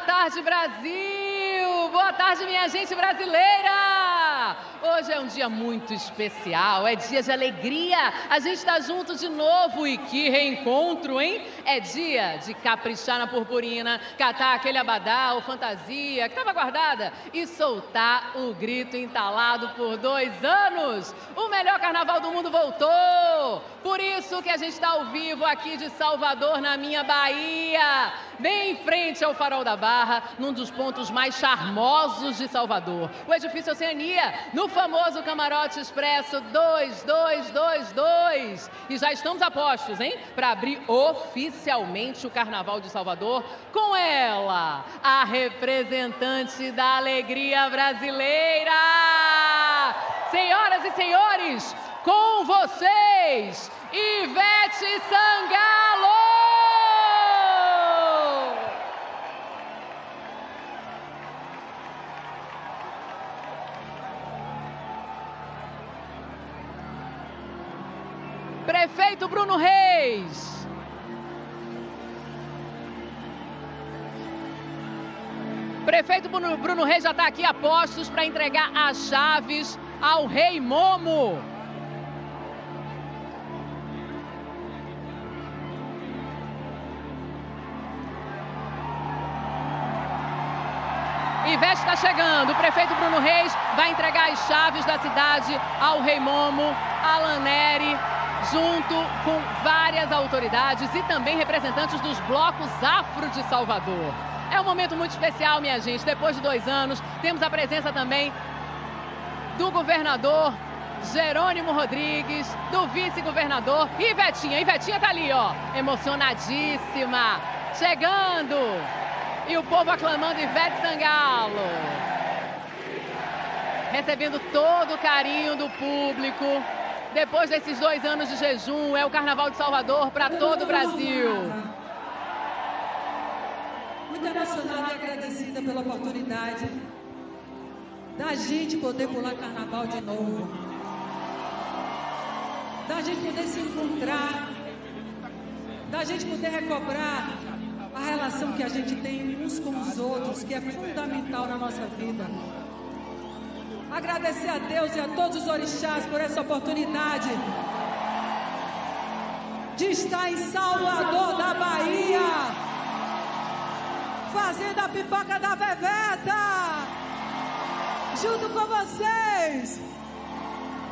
tarde, Brasil! Boa tarde, minha gente brasileira! Hoje é um dia muito especial, é dia de alegria. A gente está junto de novo e que reencontro, hein? É dia de caprichar na purpurina, catar aquele abadá ou fantasia que estava guardada e soltar o grito entalado por 2 anos. O melhor carnaval do mundo voltou! Por isso que a gente está ao vivo aqui de Salvador, na minha Bahia, bem em frente ao Farol da Barra, num dos pontos mais charmosos de Salvador, o Edifício Oceania, no famoso Camarote Expresso 2222. E já estamos a postos, hein, para abrir oficialmente o Carnaval de Salvador com ela, a representante da alegria brasileira. Senhoras e senhores, com vocês, Ivete Sangalo! Prefeito Bruno Reis. Prefeito Bruno Reis já está aqui a postos para entregar as chaves ao Rei Momo. Ivete está chegando. O prefeito Bruno Reis vai entregar as chaves da cidade ao Rei Momo, Alan Nery, junto com várias autoridades e também representantes dos blocos afro de Salvador. É um momento muito especial, minha gente. Depois de 2 anos, temos a presença também do governador Jerônimo Rodrigues, do vice-governador Ivetinha. Ivetinha tá ali, ó, emocionadíssima, chegando. E o povo aclamando Ivete Sangalo. Recebendo todo o carinho do público. Depois desses 2 anos de jejum, é o Carnaval de Salvador para todo o Brasil. Muito emocionada e agradecida pela oportunidade da gente poder pular Carnaval de novo. Da gente poder se encontrar. Da gente poder recobrar a relação que a gente tem uns com os outros, que é fundamental na nossa vida. Agradecer a Deus e a todos os orixás por essa oportunidade de estar em Salvador da Bahia, fazendo a pipoca da Veveta, junto com vocês.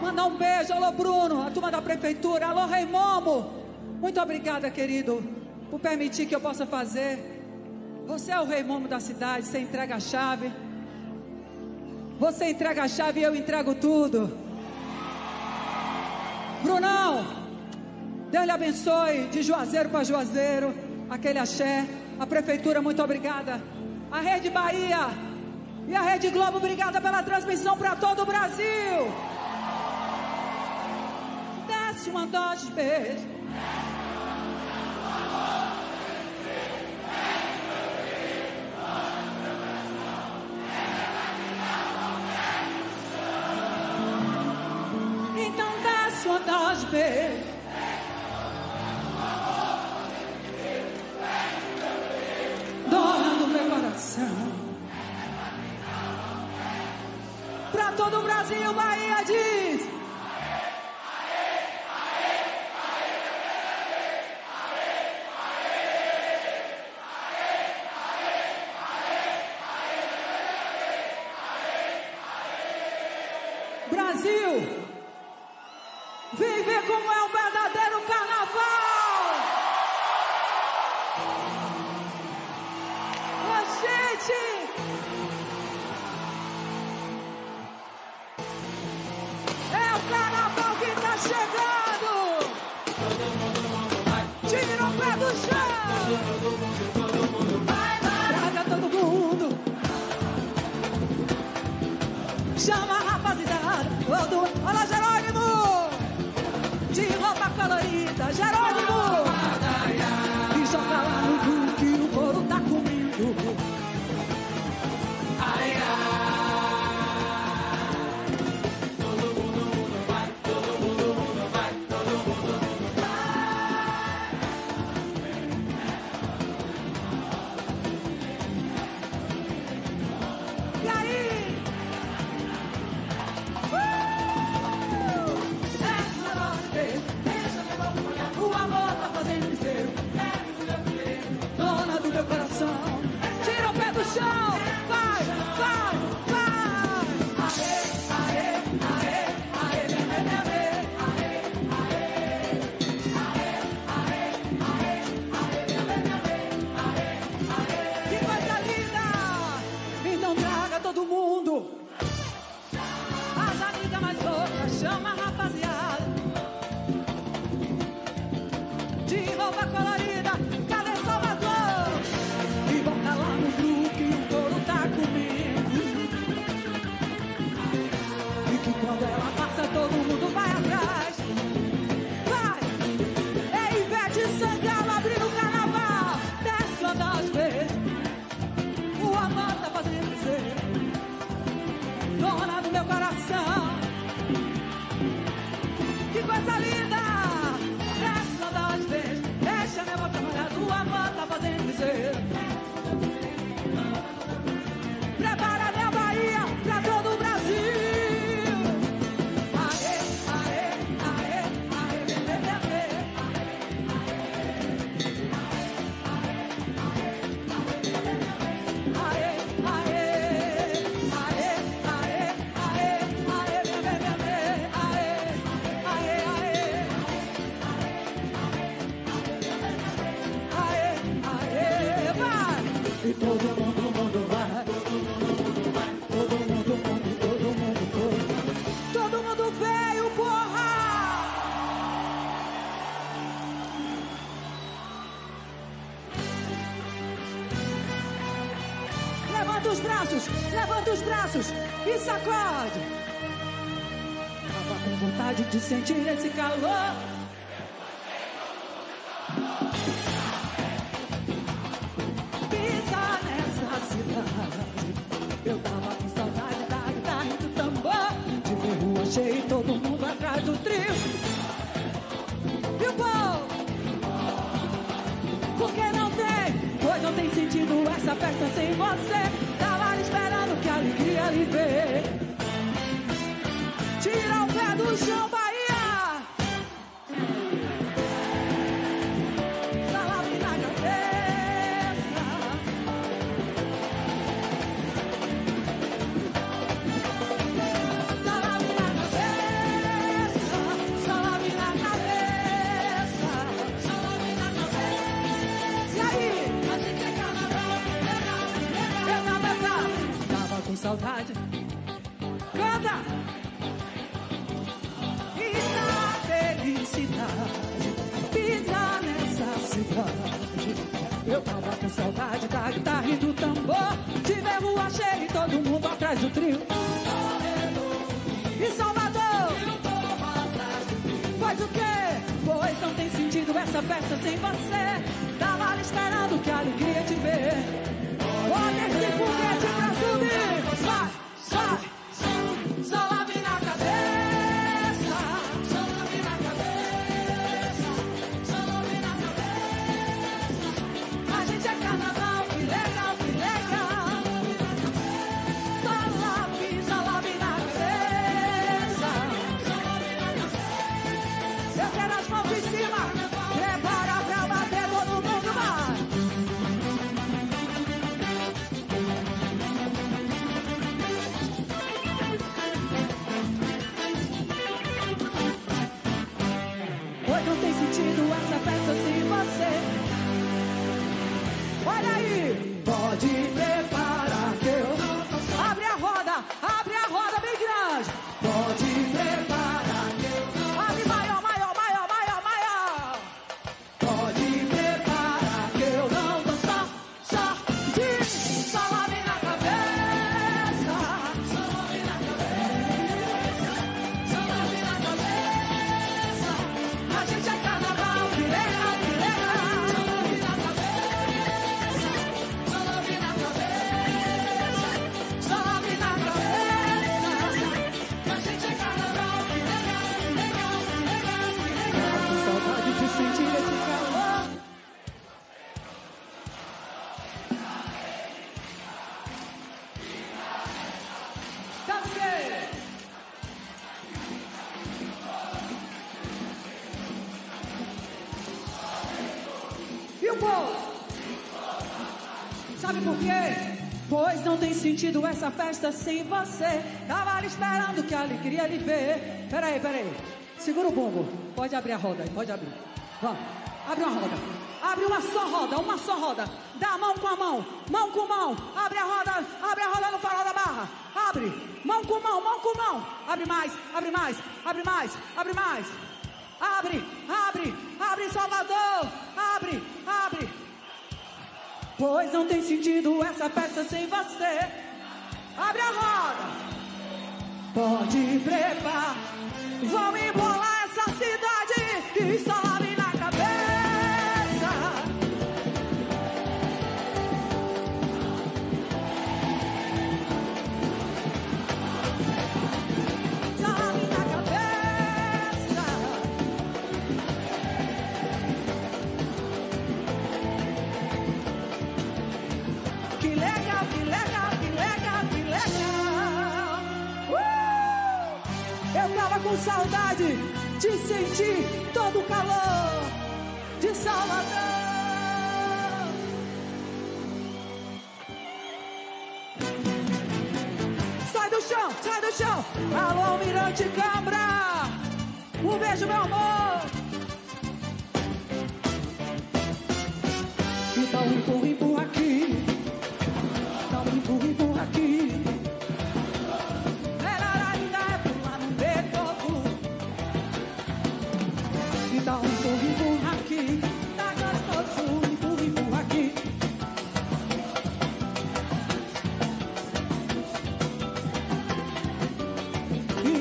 Mandar um beijo, alô Bruno, a turma da prefeitura, alô Rei Momo. Muito obrigada, querido, por permitir que eu possa fazer. Você é o Rei Momo da cidade, você entrega a chave. Você entrega a chave e eu entrego tudo. Brunão, Deus lhe abençoe, de Juazeiro para Juazeiro, aquele axé. A Prefeitura, muito obrigada. A Rede Bahia e a Rede Globo, obrigada pela transmissão para todo o Brasil. Desce uma dose de beijo. Dona do meu coração, pra todo o Brasil, Bahia diz: Brasil, vem ver como é o verdadeiro carnaval! Ô, gente! É o carnaval que tá chegando! Tira o pé do chão! Traga todo mundo! Chama a rapaziada! Olha, Jerônimo! De roupa colorida, Jerônimo! E joga lá no cu que o couro tá comigo. Ai, ai. Todo mundo vai. Levanta os braços e sacode. Tava com vontade de sentir esse calor. Pisa nessa cidade. Eu tava com saudade da guitarra e do tambor. De ver rua cheia e todo mundo atrás do trio. E o povo? Porque não tem, pois não tem sentido essa festa sem você. Esperando que a alegria lhe dê. Tira o pé do chão, Bahia. Salve na cabeça. Salve na cabeça. Salve na cabeça. Salve na cabeça. E aí? A gente é carnaval. Tava com saudade. Canta! E na felicidade, pisa nessa cidade. Eu tava com saudade da guitarra e do tambor. Tive a rua cheia e todo mundo atrás do trio. E Salvador, faz o quê? Pois não tem sentido essa festa sem você. Tava ali esperando que a alegria te vê. Olha esse foguete pra subir. Vai, sobe, sobe. Só lave na cabeça. Só lave na cabeça. Só lave na cabeça. A gente é carnaval, que legal, que legal. Só lave na cabeça. Só lave na cabeça. Eu quero as mãos em cima. Prepara pra bater todo mundo, vai. Essa festa sem você. Olha aí. Pode preparar que eu não tô só. Abre a roda bem grande. Pode preparar que eu não tô só. Abre maior, maior, maior, maior, maior. Pode preparar que eu não tô só. Só, sim. Só lave na cabeça. Só lave na cabeça. Só lave na cabeça. A gente é carnaval. Sabe por quê? Pois não tem sentido essa festa sem você. Tava ali esperando que a alegria lhe vê. Peraí, peraí. Segura o bumbo. Pode abrir a roda aí, pode abrir. Vamos. Abre uma roda. Abre uma só roda, uma só roda. Dá mão com a mão, mão com mão. Abre a roda no Farol da Barra. Abre, mão com mão, mão com mão. Abre mais, abre mais, abre mais, abre mais. Abre, abre, abre, Salvador. Abre, abre. Pois não tem sentido essa festa sem você. Abre a roda. Pode preparar. Vão embolar essa cidade e só lave na cabeça. Só lave na cabeça. Que legal, que legal, que legal. Eu tava com saudade de sentir todo o calor de Salvador. Sai do chão, sai do chão. Alô, Mirante Cabra. Um beijo, meu amor. Então empurra, empurra aqui. me dá um burro aqui, tá gostoso, um burro aqui.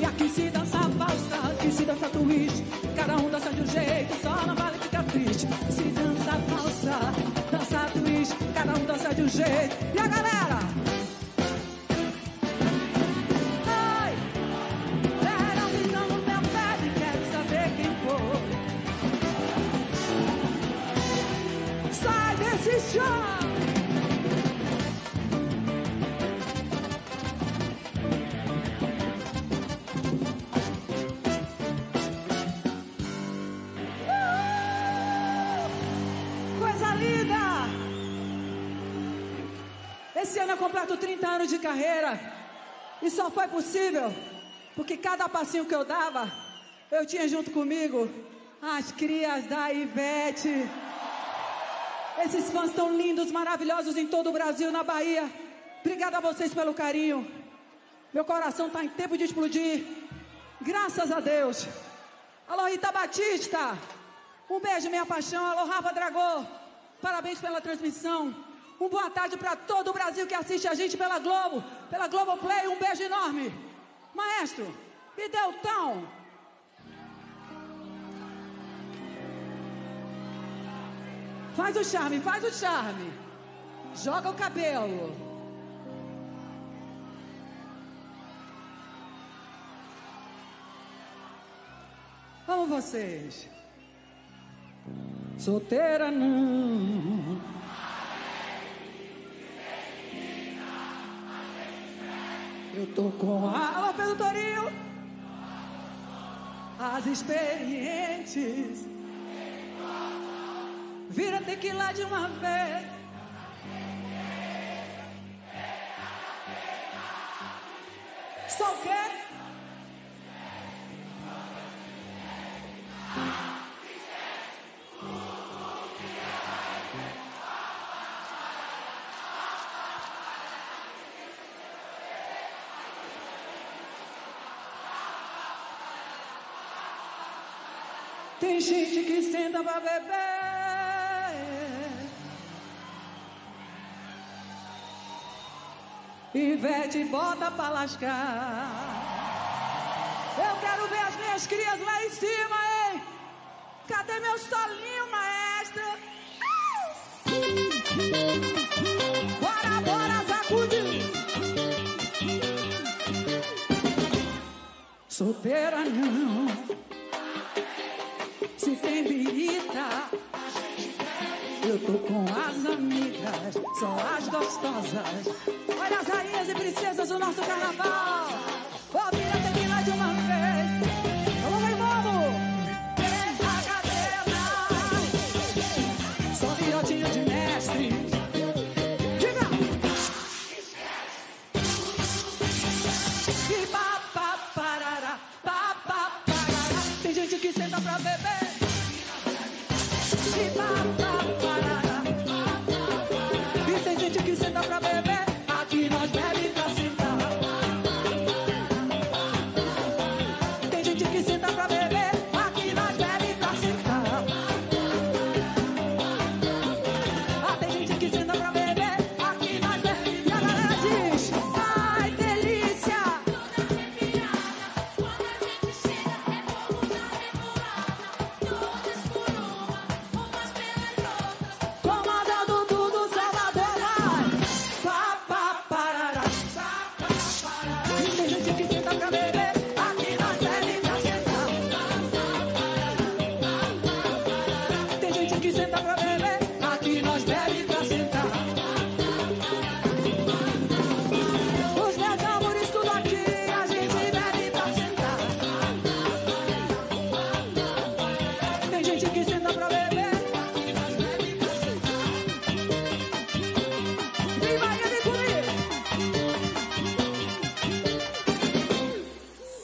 E aqui se dança valsa, aqui se dança twist, cada um dança de um jeito, só não vale ficar triste. Se dança valsa, dança twist, cada um dança de um jeito. E a galera? Coisa linda! Esse ano eu completo 30 anos de carreira e só foi possível porque cada passinho que eu dava, eu tinha junto comigo as crias da Ivete. Esses fãs tão lindos, maravilhosos em todo o Brasil, na Bahia. Obrigada a vocês pelo carinho. Meu coração está em tempo de explodir. Graças a Deus. Alô, Rita Batista. Um beijo, minha paixão. Alô, Rafa Dragô. Parabéns pela transmissão. Uma boa tarde para todo o Brasil que assiste a gente pela Globo. Pela Globo Play, um beijo enorme. Maestro, me dê o tom. Faz o charme, faz o charme. Joga o cabelo. Amo vocês. Solteira não. Eu tô com a... Alô, Pedro Torinho. As experientes. Vira tequila de uma vez. Só o quê? Tem gente que senta pra beber. Ivete, bota pra lascar. Eu quero ver as minhas crias lá em cima, hein? Cadê meu solinho, maestro? Bora, bora, sacudir. Solteira não. Se tem birita, eu tô com as amigas, são as gostosas. Olha as rainhas e princesas do nosso carnaval. Vou virar tequila de uma vez. Vamos, meu irmão. Presta a cadeira. Só virotinho de mestre. Diga. E papaparará, papaparará. Tem gente que senta pra beber. E papaparará.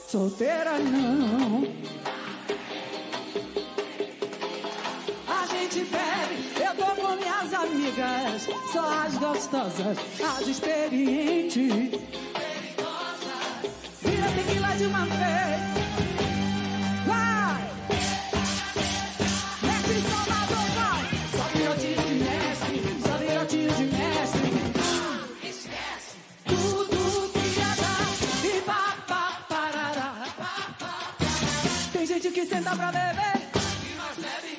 Solteira não. A gente bebe, eu tô com minhas amigas, só as gostosas, as experientes. Vira tequila de uma vez. Vai! senta pra beber. E nós bebe. E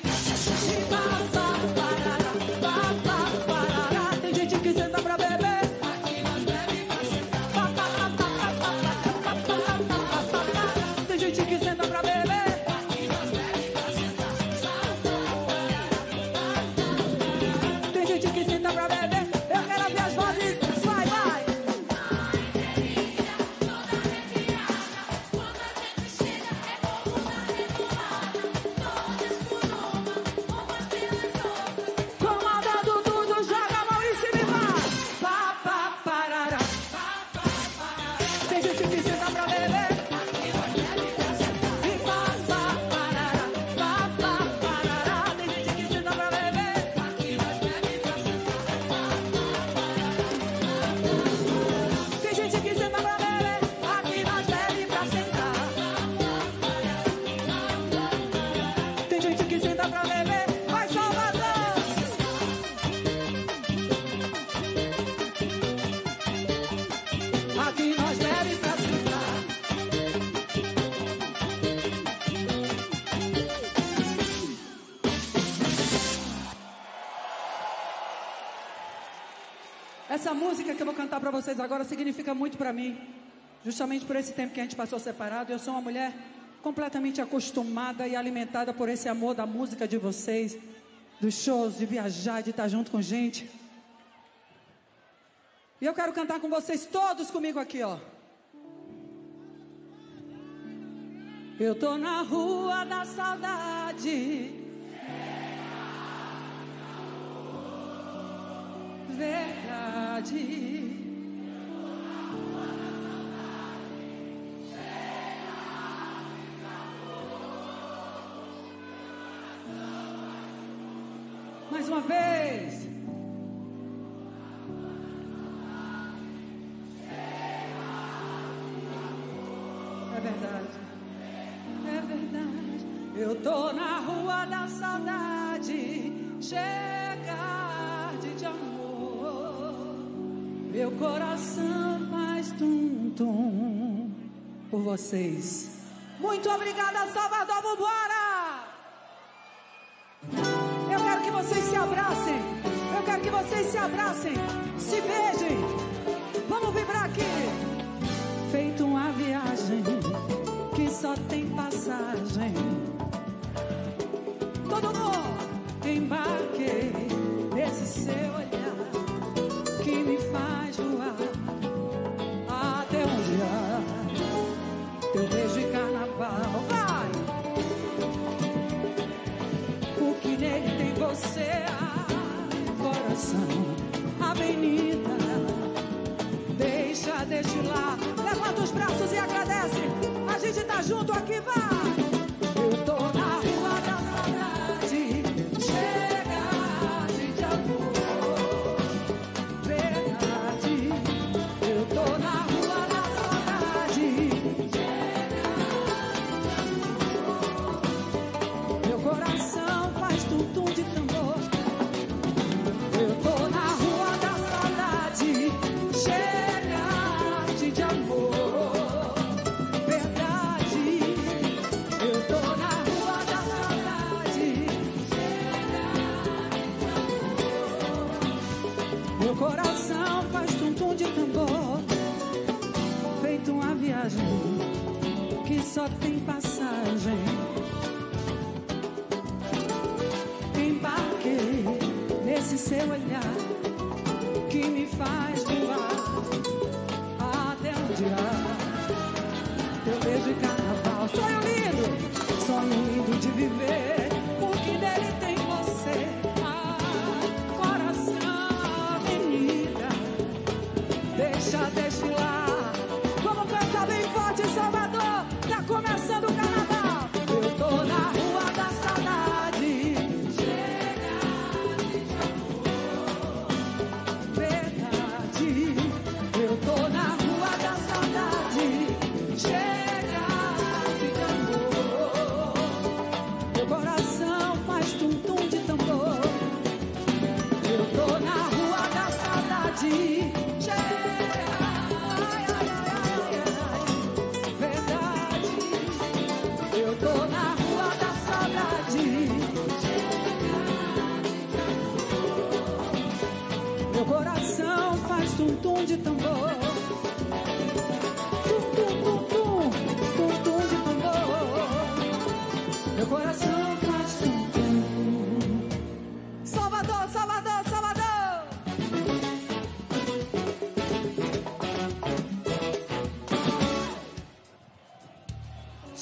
passa, parará, passa, parará. Tem gente que senta pra beber. Aqui nós bebe pra sentar. Tem gente que senta pra beber. Aqui nós bebe pra sentar. Tem gente que senta pra beber. Eu quero ouvir as vozes. Vai, vai. Essa música que eu vou cantar para vocês agora significa muito para mim, justamente por esse tempo que a gente passou separado. Eu sou uma mulher completamente acostumada e alimentada por esse amor da música de vocês, dos shows, de viajar, de estar junto com gente. E eu quero cantar com vocês todos comigo aqui, ó. Eu tô na Rua da Saudade. Verdade. Eu tô na Rua da Saudade, cheia de amor. Meu coração vai se mudar. Mais uma vez. Eu tô na Rua da Saudade, cheia de amor. É verdade. É verdade. Eu tô na Rua da Saudade, cheia de amor. Meu coração faz tum-tum por vocês. Muito obrigada, Salvador, vambora! Eu quero que vocês se abracem. Eu quero que vocês se abracem. Se beijem. Vamos vibrar aqui. Feito uma viagem que só tem passagem. Todo mundo embarquei nesse seu olhar. Que me faz voar até onde há teu beijo e carnaval. Vai! O que nele tem você, coração, avenida. Deixa deste lar, levanta os braços e agradece. A gente tá junto aqui, vai! Eu tô na Rua da Saudade. Que só tem passagem. Embarquei nesse seu olhar que me faz voar até onde há teu beijo e carnaval. Sonho lindo de viver. Porque nele tem você. Coração, avenida. Deixa desfilar. Começando o carnaval. Eu tô na Rua da Saudade, chega de amor.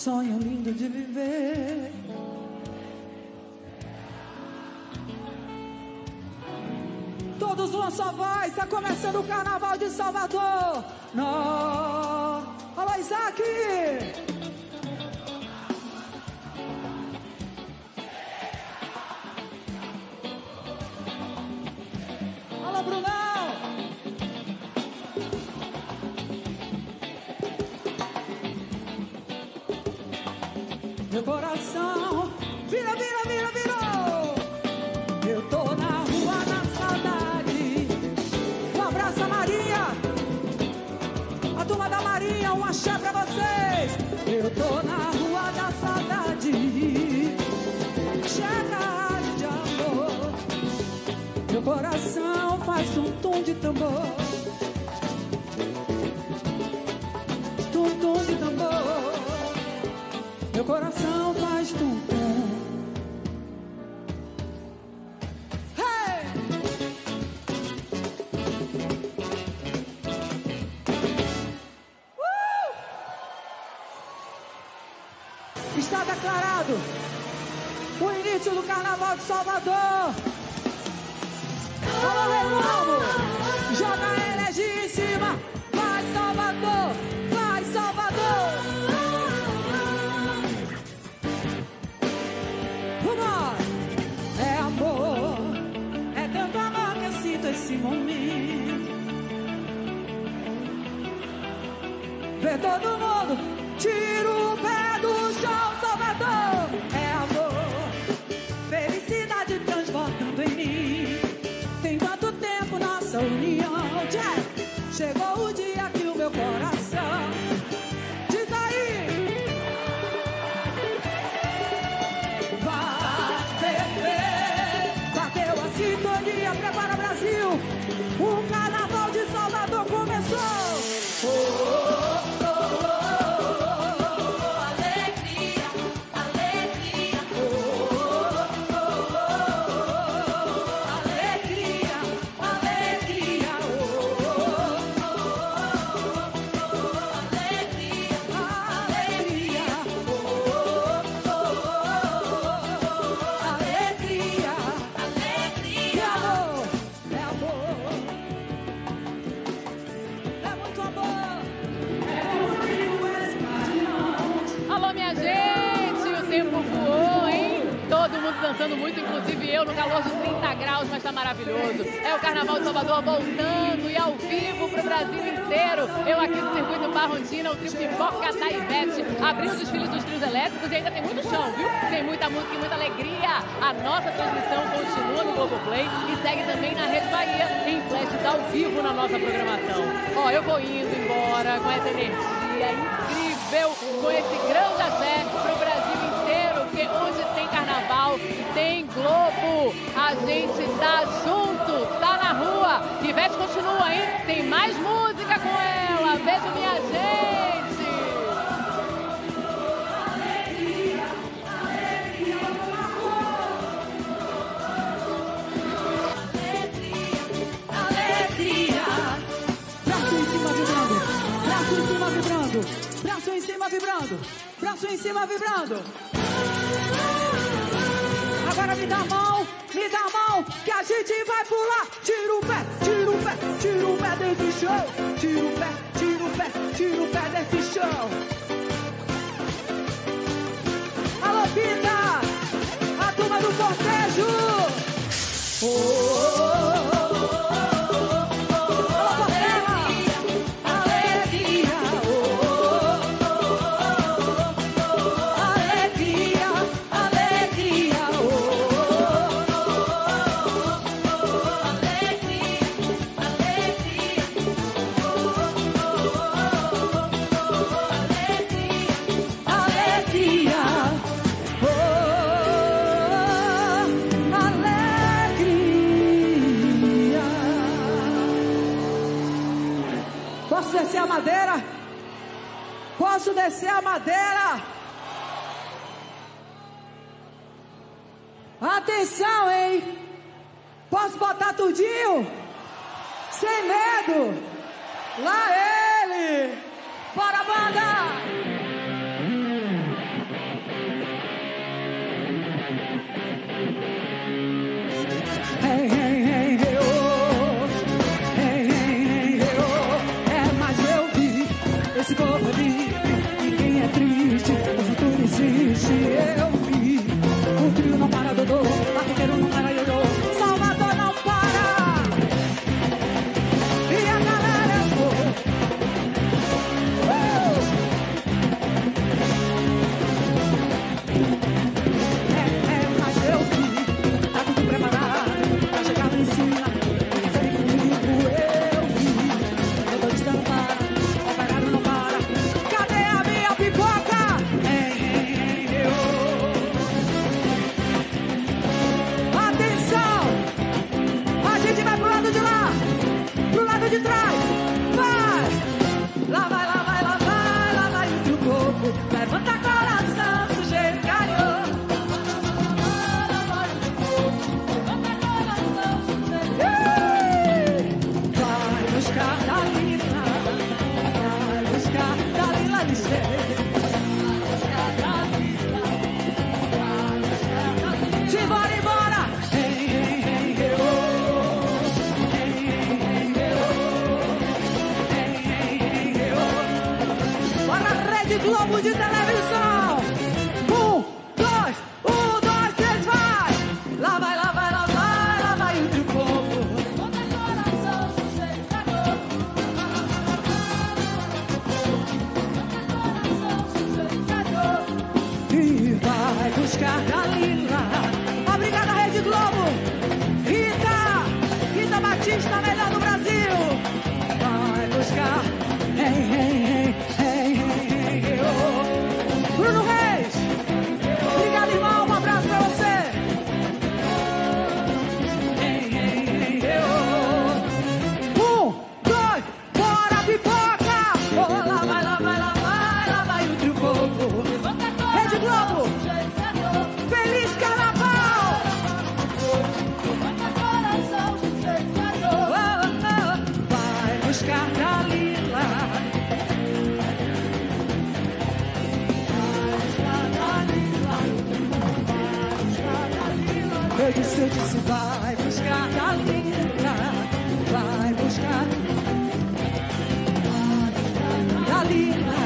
sonho lindo de viver. Todos uma só voz, está começando o Carnaval de Salvador. Nó. Alô, Isaac! Alô, Brunão! Meu coração vira, vira, vira, virou. Eu tô na Rua da Saudade. Um abraço a Maria, a turma da Maria, um axé pra vocês. Eu tô na Rua da Saudade, cheia de amor. Meu coração faz um tum de tambor, tum de tambor. Meu coração faz tum tum. Hey! Está declarado o início do Carnaval de Salvador. Alô, meu povo, joga a energia em cima. Vai, Salvador! Vai, Salvador! Esse momento, vê todo mundo, tira o pé do chão, Salvador. É amor, felicidade transbordando em mim. Tem tanto tempo nossa união, yeah. Chegou o dia que o meu coração diz aí, vai beber, bateu a sintonia, prepara pra. O Carnaval de Salvador começou! Oh, oh, oh, oh, oh, alegria, alegria! Oh, oh, oh, oh, alegria, alegria! Oh, oh, oh, alegria, alegria! Oh, oh, oh, alegria, alegria! Dançando muito, inclusive eu, no calor de 30 graus, mas tá maravilhoso. É o Carnaval de Salvador voltando e ao vivo pro Brasil inteiro. Eu aqui no Circuito Barrondina, o Trio Pipoca da Ivete, abrindo os desfiles dos trios elétricos e ainda tem muito chão, viu? Tem muita música e muita alegria. A nossa transmissão continua no Globo Play e segue também na Rede Bahia, em flashes ao vivo na nossa programação. Ó, eu vou indo embora com essa energia incrível, com esse grande axé pro Brasil inteiro, porque hoje tem Carnaval, tem Globo, a gente tá junto, tá na rua. Ivete continua, hein? Tem mais música com ela. Beijo, minha gente! Alegria, alegria, alegria, alegria. Braço em cima vibrando, braço em cima vibrando, braço em cima vibrando, braço em cima vibrando. Agora me dá a mão, que a gente vai pular. Tira o pé, tira o pé, tira o pé desse chão. Tira o pé, tira o pé, tira o pé desse chão. Alô, Pita, a turma do cortejo. Oh, oh, oh, oh. Descer a madeira? Posso descer a madeira? Atenção, hein? Posso botar tudinho? Sem medo! Lá ele! Bora, banda! gente bora embora. Bora a Rede Globo de televisão. 1, 2, 1, 2, 3, vai. Lá vai, lá vai, lá vai, lá vai o trio Globo. E vai buscar galinha. Obrigada, Rede Globo. Rita Batista, melhor do Brasil. Vai buscar. Bruno Reis. Obrigado, irmão. Um abraço pra você. 1, 2, bora pipoca. Oh, lá vai, lá vai, lá vai, lá vai o trio Globo. Rede Globo, feliz carnaval! Vai buscar Dalila. Eu disse, vai buscar Dalila. Vai buscar Dalila.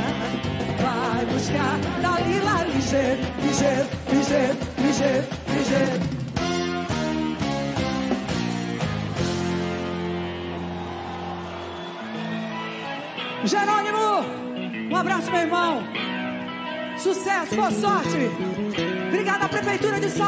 Vai buscar Dalila. Ligeiro, ligeiro, ligeiro, ligeiro, ligeiro. Jerônimo, um abraço, meu irmão. Sucesso, boa sorte. Obrigada à Prefeitura de Salvador.